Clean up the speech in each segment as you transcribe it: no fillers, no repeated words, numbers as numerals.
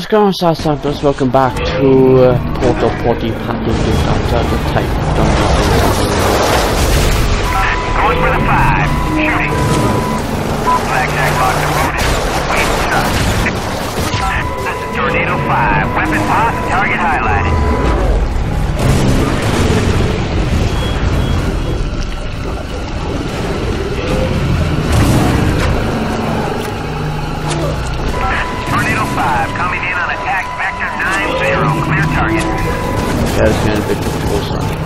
what's going on, Southamptons? Welcome back to Portal 40 Package Encounter the Type. Don't know. Going for the 5. Shooting. Blackjack box loaded. Wait, stop. This is Tornado 5. Weapon lost. Target highlighted. Coming in on attack vector 90, clear target. That is going to be a cool sign.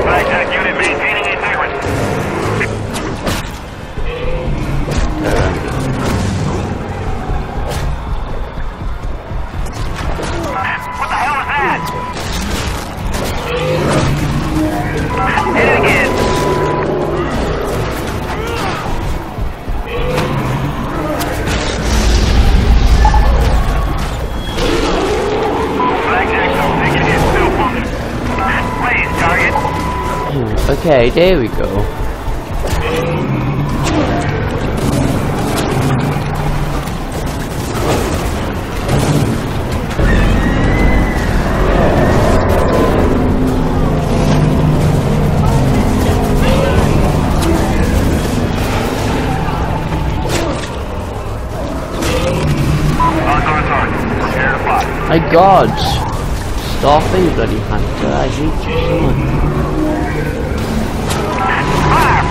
Blackjack unit maintaining in sequence. What the hell was that? Hit it again! Blackjack don't think it is still moving. Please, target! Okay, there we go. My God! Stop it, bloody hunter! I hate you so much. Fire!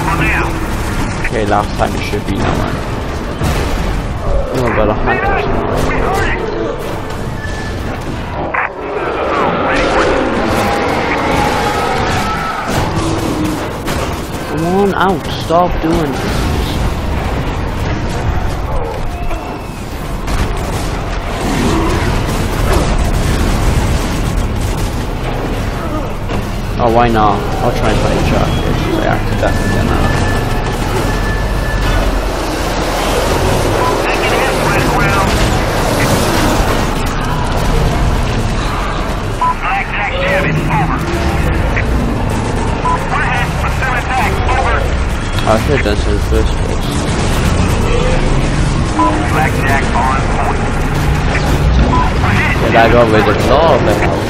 Fire! Okay, last time it should be now, man. Oh, but a hunter! Come on out! Stop doing this. Oh, why not? I'll try and find a shot. I acted that again now. I should have done so in the first place. Blackjack on point. Yeah, I got rid of all of the health.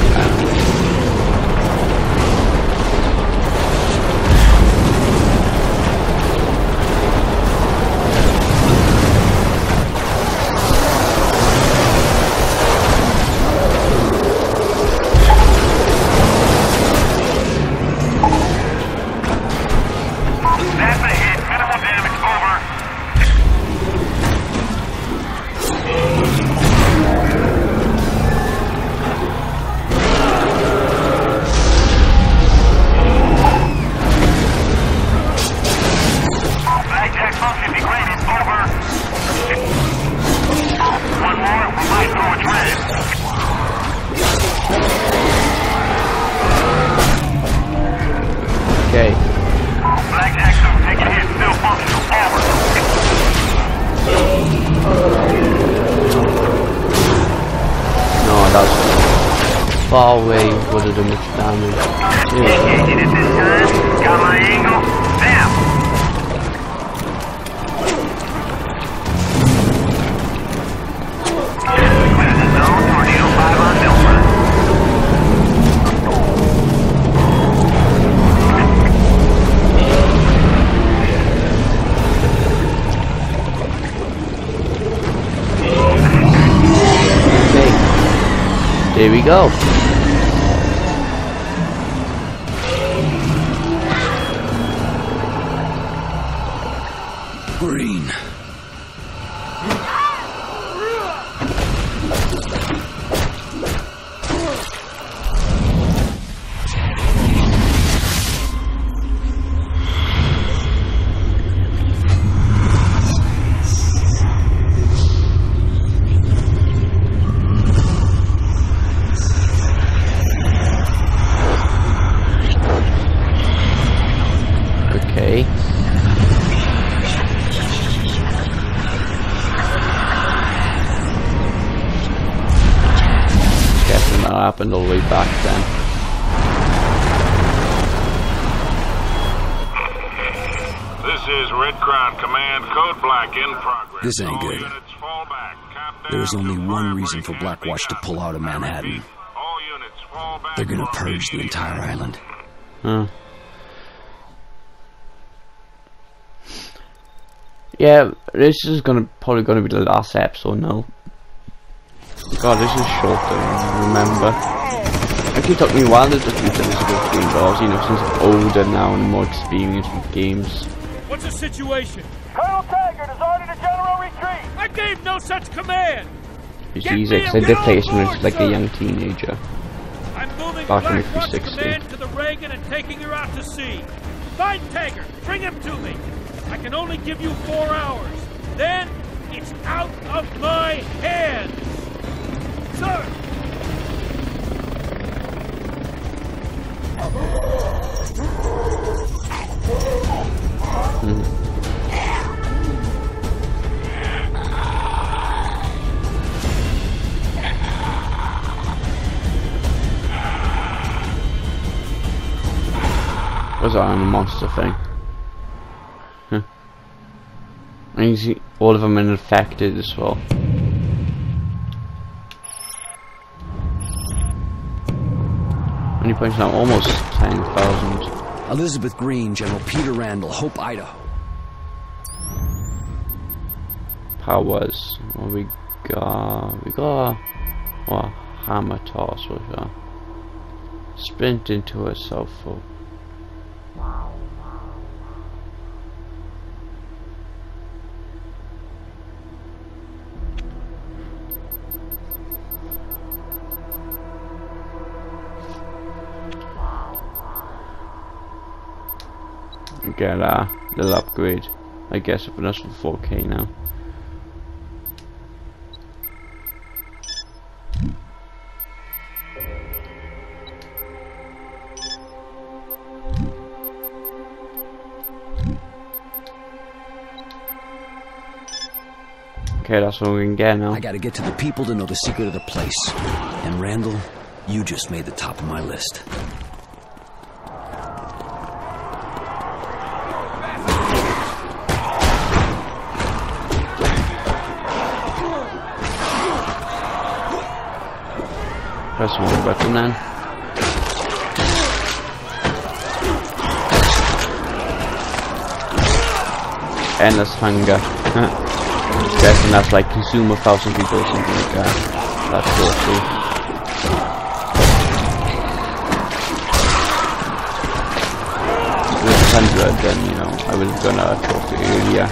Far away would have done much damage. Engaging at this time. Got my angle. Damn! Clear the zone. Tornado 5 on Millford. Okay. There we go. happened all the way back then. Is Red Crown Command, code black in progress. This ain't good. There is only one reason for Blackwatch to pull out of Manhattan. They're gonna purge the entire island. Yeah, this is probably gonna be the last episode now. God, this is short though, I remember. It actually took me a while to do things about Green Doors, you know, since I'm older now and more experienced with games. What's the situation? Colonel Taggart has ordered a general retreat. I gave no such command. You see, they did play when it's like a young teenager. I'm moving Blackwatch Command to the Reagan and taking her out to sea. Find Taggart. Bring him to me. I can only give you 4 hours. Then it's out of my hands. Sir. Was that on a monster thing? Huh. And you see all of them are infected as well. How many points now? Almost 10,000. Elizabeth Green, General Peter Randall, Hope, Idaho. Powers. What we got? We got a hammer toss. We got sprint into herself. Get a little upgrade, I guess, for us for 4K now. Okay, that's what we can get now. I gotta get to the people to know the secret of the place. And Randall, you just made the top of my list. Press one button then. Endless hunger. I'm guessing that's like consume 1,000 people or something like that. That's cool too. Then you know I was gonna talk to you, yeah.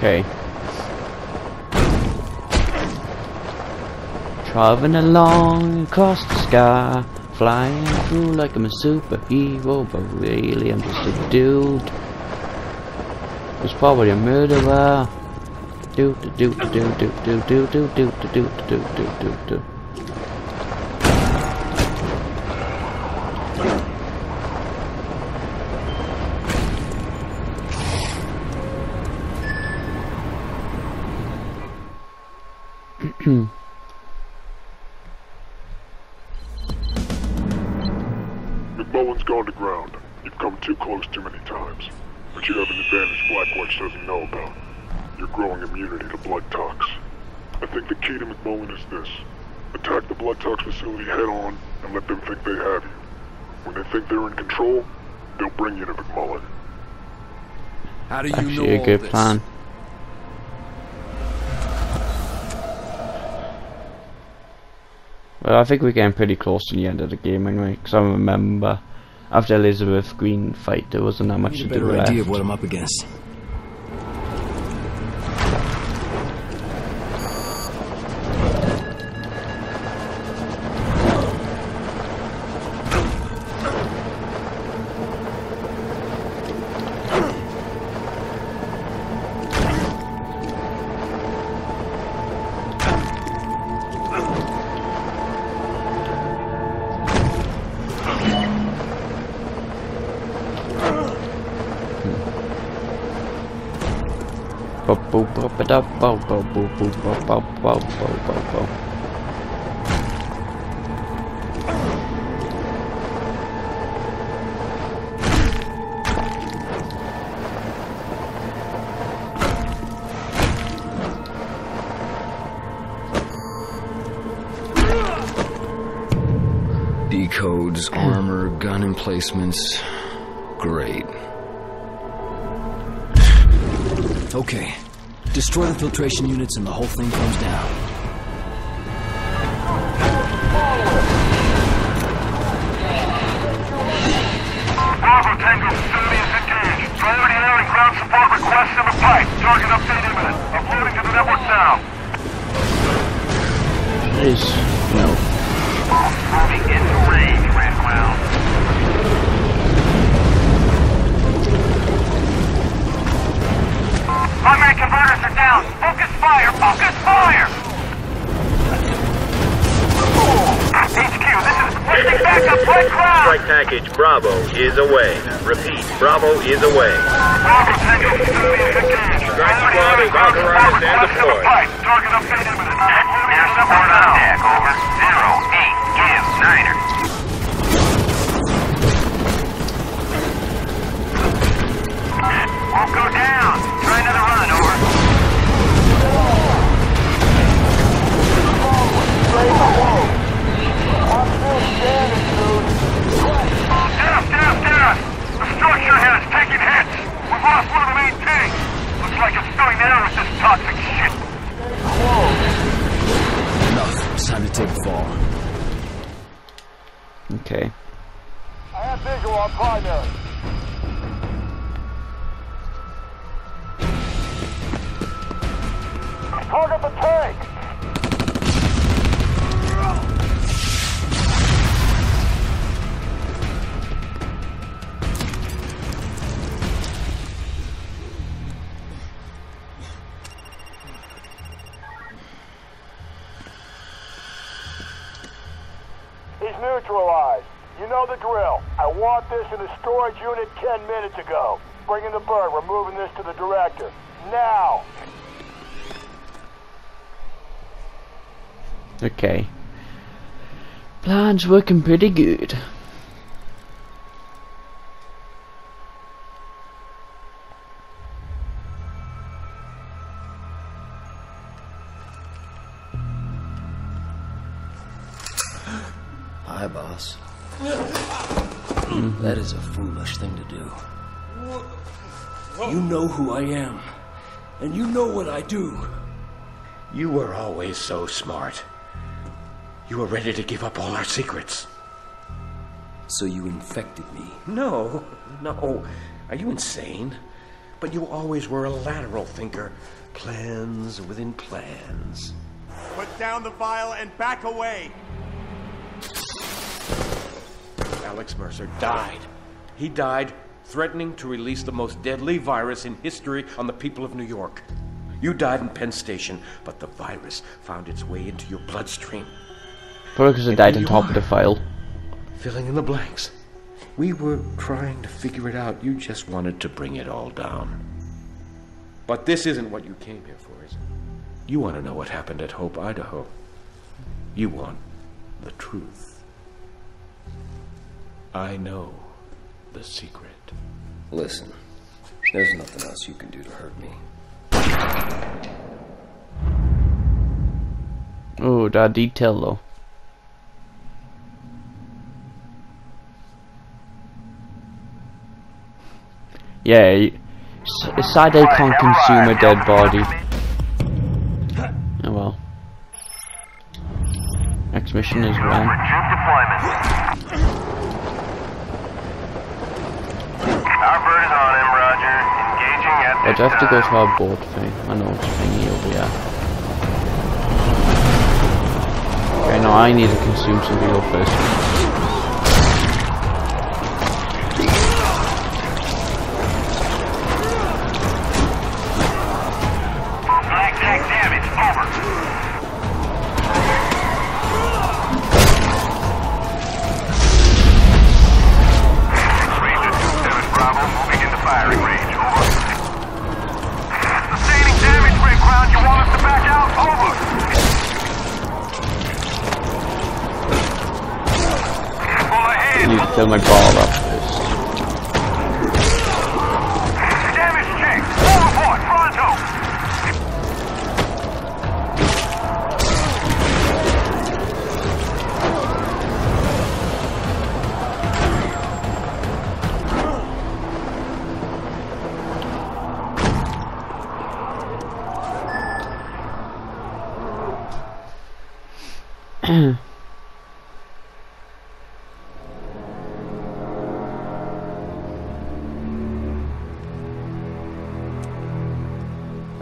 Okay. Traveling along across the sky, flying through like I'm a superhero, but really I'm just a dude. He's probably a murderer. Do do do do do do do do do do do do do. McMullen's gone to ground. You've come too close too many times. But you have an advantage Blackwatch doesn't know about. Your growing immunity to blood tox. I think the key to McMullen is this. Attack the blood tox facility head on and let them think they have you. When they think they're in control, they'll bring you to McMullen. How do you actually know a good this? Plan. But I think we're getting pretty close to the end of the game anyway, because I remember after Elizabeth Green fight there wasn't that much to do left. I have a better idea of what I'm up against. Decodes, armor, gun emplacements. Great. Okay. Destroy the filtration units and the whole thing comes down. Package Bravo is away. Repeat, Bravo is away. Strike squad is authorized and deployed. Target updated with air support on deck. Over. 08. Give. Niner. Won't go down. Try another run. Over. Okay. I have visual on primary. Target the tank. He's neutralized. You know the drill. I want this in the storage unit 10 minutes ago. Bring in the bird. We're moving this to the director. Now! Okay. Plan's working pretty good. Hi, boss. That is a foolish thing to do. You know who I am, and you know what I do. You were always so smart. You were ready to give up all our secrets. So you infected me? No, no. Are you insane? But you always were a lateral thinker. Plans within plans. Put down the vial and back away. Alex Mercer died. He died threatening to release the most deadly virus in history on the people of New York. You died in Penn Station, but the virus found its way into your bloodstream. Because I died on top of the file. Filling in the blanks. We were trying to figure it out. You just wanted to bring it all down. But this isn't what you came here for, is it? You want to know what happened at Hope, Idaho. You want the truth. I know the secret. Listen, there's nothing else you can do to hurt me. Oh, that detail though. Yeah, sad they can't consume a dead body. Oh well. transmission is run. Our bird is on him, Roger. Engaging at this time. I'd have to go to our board thing. I know it's thingy over here. Okay, now I need to consume some fuel first. Kill my ball up first. Damage check! Full report! Pronto!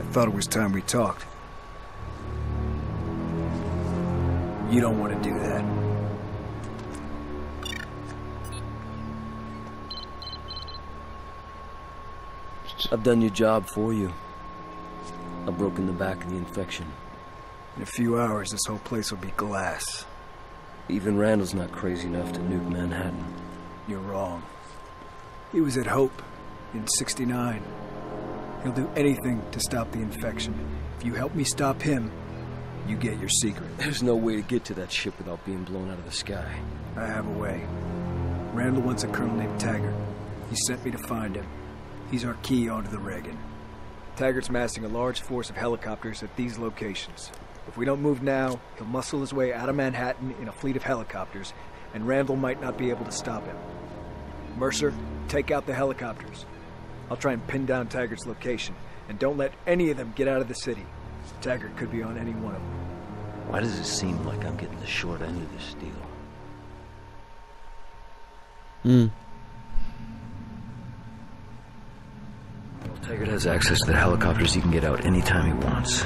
I thought it was time we talked. You don't want to do that. I've done your job for you. I've broken the back of the infection. In a few hours, this whole place will be glass. Even Randall's not crazy enough to nuke Manhattan. You're wrong. He was at Hope in '69. He'll do anything to stop the infection. If you help me stop him, you get your secret. There's no way to get to that ship without being blown out of the sky. I have a way. Randall wants a colonel named Taggart. He sent me to find him. He's our key onto the Reagan. Taggart's massing a large force of helicopters at these locations. If we don't move now, he'll muscle his way out of Manhattan in a fleet of helicopters, and Randall might not be able to stop him. Mercer, take out the helicopters. I'll try and pin down Taggart's location, and don't let any of them get out of the city. Taggart could be on any one of them. Why does it seem like I'm getting the short end of this deal? Well, Taggart has access to the helicopters. He can get out anytime he wants.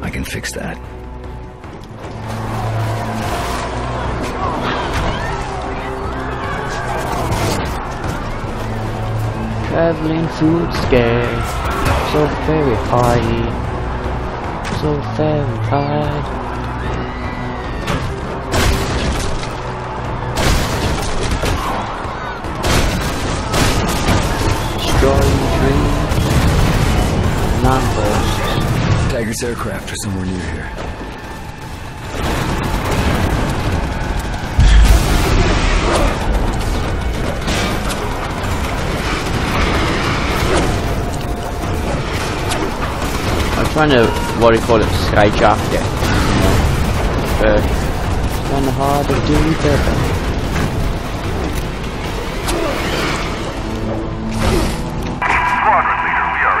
I can fix that. Traveling through the sky, so very high, so very high. Destroying dreams, numbers. Taggart's aircraft are somewhere near here. Trying to, what do you call it, skyjack it. It's kind of hard to do better. Squadron leader, we are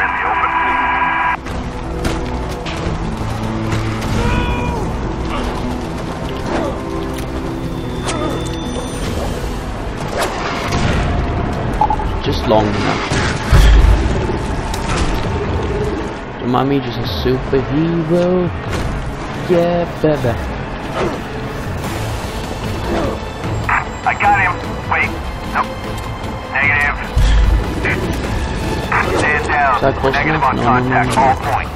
in the open sea. Just long enough. Mommy just a superhero, yeah, baby. I got him. Wait, nope. Negative. Stand down. Negative on contact. All point.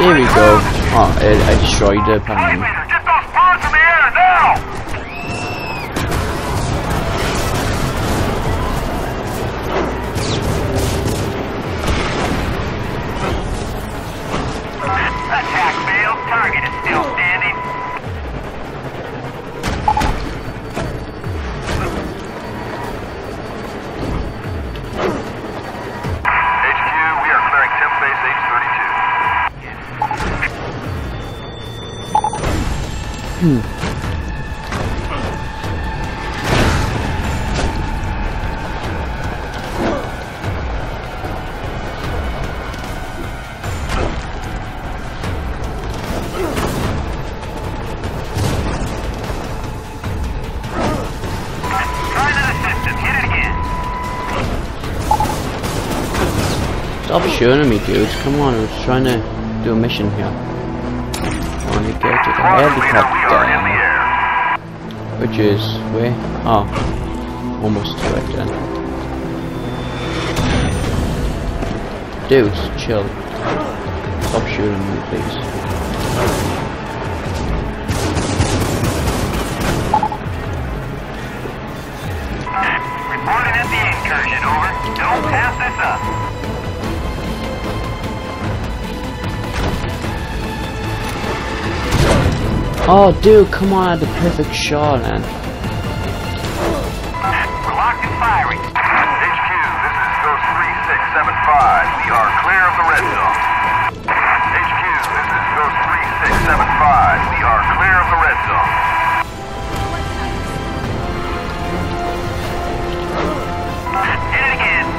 There we go. Oh, I destroyed the panel. Get those birds in the air now! Attack failed. Target is still standing. HQ, we are clearing temp base H32. Stop shooting me, dudes. Come on, I was trying to do a mission here. Helicopter, which is where? Oh, almost to it then. Dudes, chill. Stop shooting me, please. Reporting at the incursion, over. Don't pass this up. Oh, dude, come on, I had the perfect shot, man. We're locked in firing. HQ, this is Ghost 3675. We are clear of the red zone. HQ, this is Ghost 3675. We are clear of the red zone. Hit it again.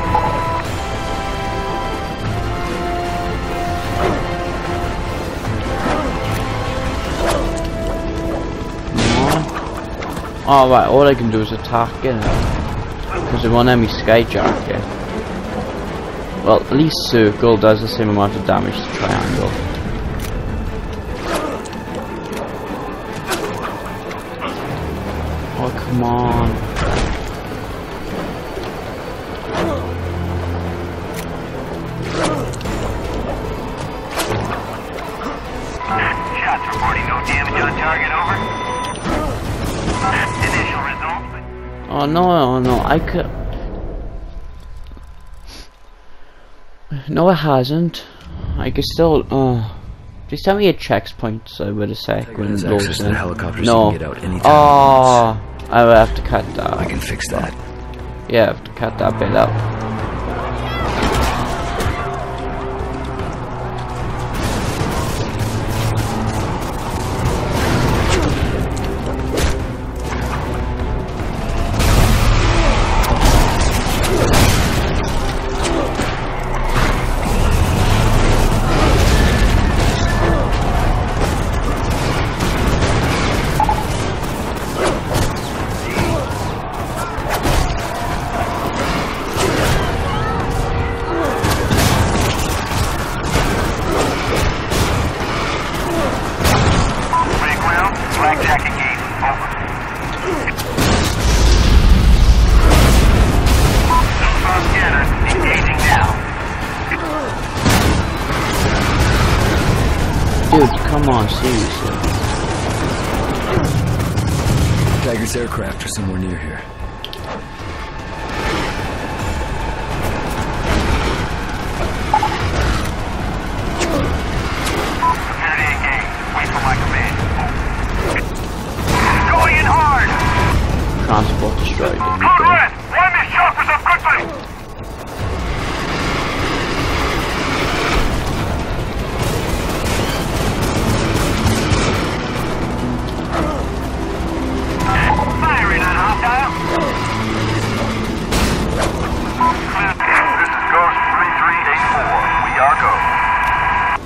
Oh right, all I can do is attack, you know, because they won't let me skyjack it. Well, at least circle does the same amount of damage to triangle. Oh come on. Oh no, oh no, I could. No, it hasn't. I could still. Please tell me it checks points, I would say. When it goes in. No. Oh, I would have to cut that. I can fix that. Yeah, I have to cut that bit out. Taggart's aircraft are somewhere near here. Security engaged. Wait for my command. Going in hard! Transport destroyed. Code red! Land these choppers up quickly!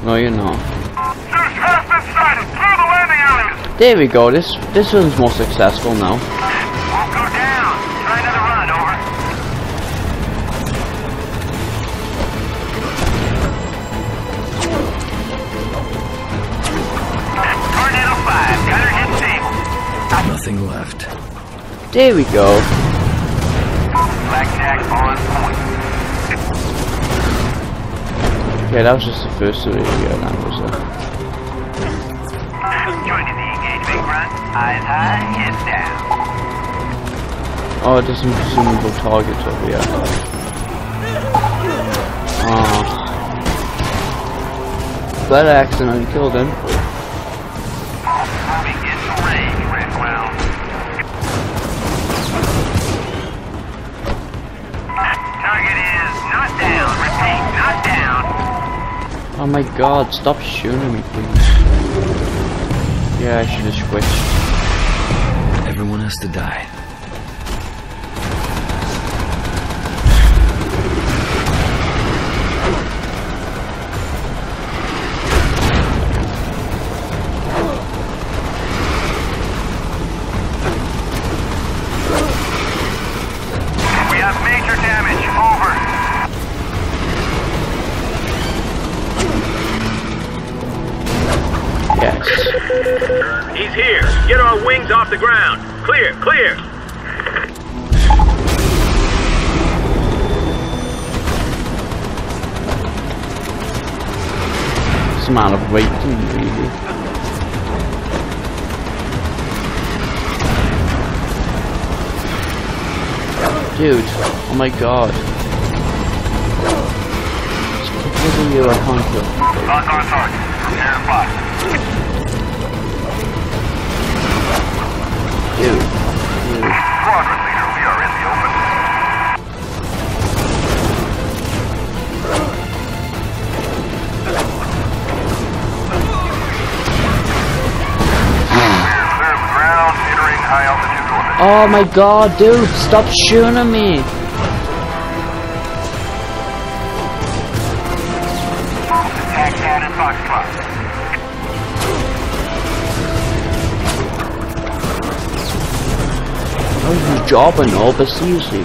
No, you're not. There we go. This one's more successful now. Won't go down. Try another run, over. Tornado 5, gunner hit stable. Nothing left. There we go. Blackjack on point. Okay, that was just the first of it. Joining the engagement front. Eyes high, head down. Oh, there's some presumable targets over here. Oh. Glad I accidentally killed him. Moving into range, Redwell. Target is not down. Repeat, not down. Oh my god, stop shooting me, please. Yeah, I should have switched. Everyone has to die. Amount of waiting, really. Dude, oh my god. What are you, a hunter? Lock on target. Prepare fire. Dude. Squadron leader, we are in the open. Oh my god, dude, stop shooting me! Oh, you job and all, but seriously.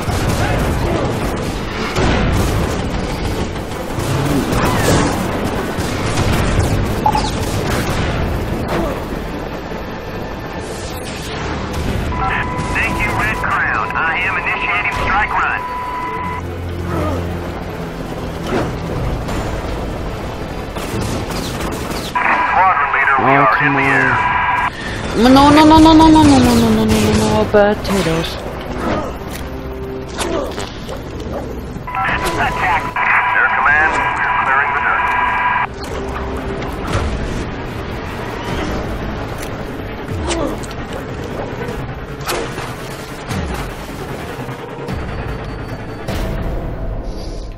No, potatoes. Attack! Their command, we're clearing the dirt.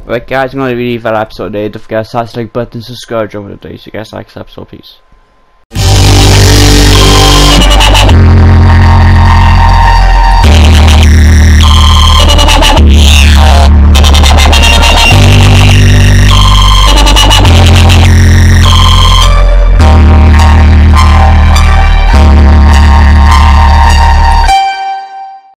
Right guys, I'm gonna leave that episode there. Don't forget to like button, subscribe, drop in the day, so you guys like this episode, peace.